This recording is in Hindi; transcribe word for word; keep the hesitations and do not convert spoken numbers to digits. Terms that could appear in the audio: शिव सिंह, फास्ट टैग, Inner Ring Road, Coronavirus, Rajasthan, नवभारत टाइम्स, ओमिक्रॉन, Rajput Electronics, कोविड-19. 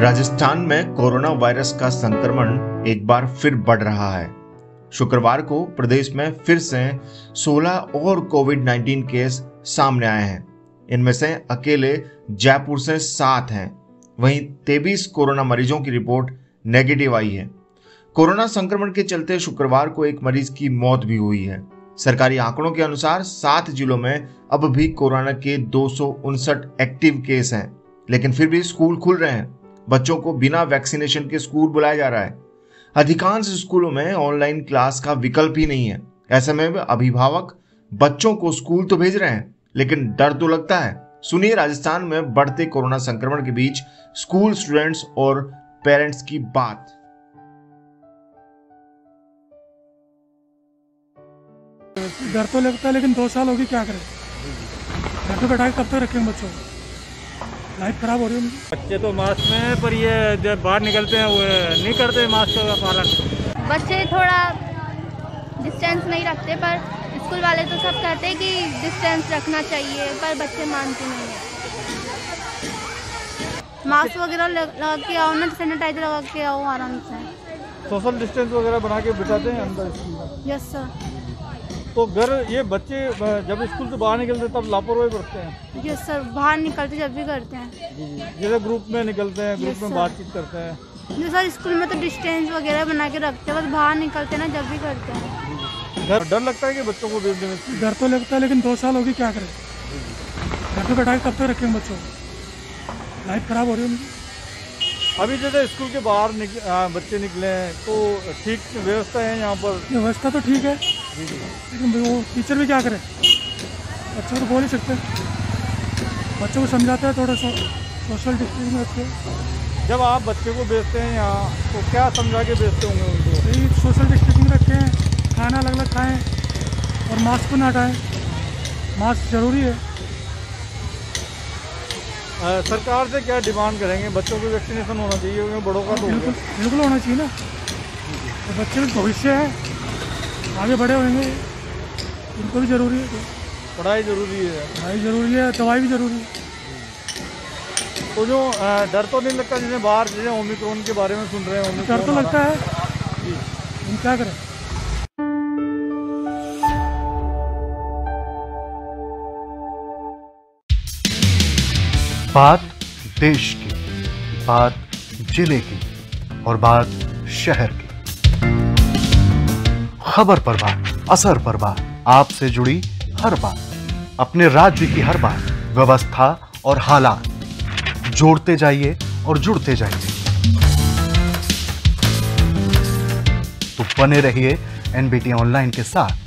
राजस्थान में कोरोना वायरस का संक्रमण एक बार फिर बढ़ रहा है। शुक्रवार को प्रदेश में फिर से सोलह और कोविड नाइनटीन केस सामने आए हैं। इनमें से अकेले जयपुर से सात हैं, वहीं तेईस कोरोना मरीजों की रिपोर्ट नेगेटिव आई है। कोरोना संक्रमण के चलते शुक्रवार को एक मरीज की मौत भी हुई है। सरकारी आंकड़ों के अनुसार सात जिलों में अब भी कोरोना के दो सौ उनसठ एक्टिव केस हैं, लेकिन फिर भी स्कूल खुल रहे हैं। बच्चों को बिना वैक्सीनेशन के स्कूल बुलाया जा रहा है। अधिकांश स्कूलों में ऑनलाइन क्लास का विकल्प ही नहीं है। ऐसे में अभिभावक बच्चों को स्कूल तो भेज रहे हैं, लेकिन डर तो लगता है। सुनिए राजस्थान में बढ़ते कोरोना संक्रमण के बीच स्कूल स्टूडेंट्स और पेरेंट्स की बात। डर तो लगता है, लेकिन दो साल होगी, क्या करें? घर पे बैठा के कब तक रखेंगे बच्चों को? लाइफ खराब हो रही है। बच्चे तो मास्क में है, पर ये जब बाहर निकलते हैं वो नहीं करते मास्क का पालन। बच्चे थोड़ा डिस्टेंस नहीं रखते, पर स्कूल वाले तो सब कहते हैं कि डिस्टेंस रखना चाहिए, पर बच्चे मानते नहीं है। मास्क वगैरह लगा के आओ ना, सैनिटाइजर लगा के आओ, आराम से सोशल डिस्टेंस वगैरह बना के बिठाते हैं अंदर। Yes sir. तो घर ये बच्चे जब स्कूल से बाहर निकलते तब लापरवाही बरतते हैं। यस सर, बाहर निकलते जब भी करते हैं, जैसे ग्रुप में निकलते हैं, ग्रुप में बातचीत करते हैं। जी सर, स्कूल में तो डिस्टेंस वगैरह बना के रखते हैं, बस बाहर निकलते ना जब भी करते हैं। डर डर लगता है कि बच्चों को भेजने में? डर तो लगता है, लेकिन दो साल होगी, क्या करें? घर पर बैठा के कब तक रखेंगे बच्चों को? लाइफ खराब हो रही है। अभी जैसे स्कूल के बाहर निक, आ, बच्चे निकले हैं तो ठीक व्यवस्था है यहाँ पर? व्यवस्था तो ठीक है, लेकिन वो टीचर भी क्या करें? बच्चों को तो बोल ही सकते हैं। बच्चों को समझाते हैं थोड़ा सा सोशल डिस्टेंस में रखते। जब आप बच्चे को भेजते हैं यहाँ तो क्या समझा के भेजते होंगे उनको? यही सोशल डिस्टेंसिंग रखें, खाना अलग अलग खाएँ और मास्क को ना हटाएँ। मास्क ज़रूरी है। आ, सरकार से क्या डिमांड करेंगे? बच्चों को वैक्सीनेशन होना चाहिए, क्योंकि बड़ों का तो बिल्कुल होना चाहिए ना। तो बच्चे में भविष्य है, आगे बड़े होंगे, उनको भी ज़रूरी है। पढ़ाई ज़रूरी है, पढ़ाई ज़रूरी है, दवाई भी ज़रूरी है। तो जो आ, डर तो नहीं लगता जिन्हें बाहर, जैसे ओमिक्रॉन के बारे में सुन रहे हैं? डर तो लगता है, हम क्या करें? बात देश की, बात जिले की और बात शहर की। खबर पर बात, असर पर बात, आपसे जुड़ी हर बात, अपने राज्य की हर बात, व्यवस्था और हालात। जोड़ते जाइए और जुड़ते जाइए, तो बने रहिए एनबीटी ऑनलाइन के साथ।